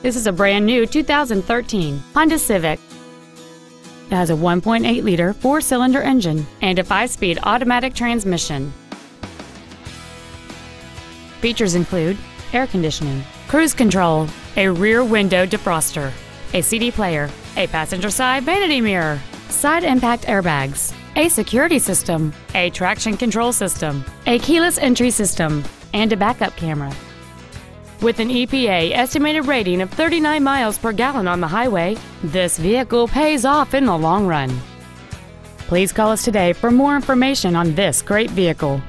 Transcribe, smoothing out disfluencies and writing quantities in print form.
This is a brand new 2013 Honda Civic. It has a 1.8-liter four-cylinder engine and a 5-speed automatic transmission. Features include air conditioning, cruise control, a rear window defroster, a CD player, a passenger side vanity mirror, side impact airbags, a security system, a traction control system, a keyless entry system, and a backup camera. With an EPA estimated rating of 39 miles per gallon on the highway, this vehicle pays off in the long run. Please call us today for more information on this great vehicle.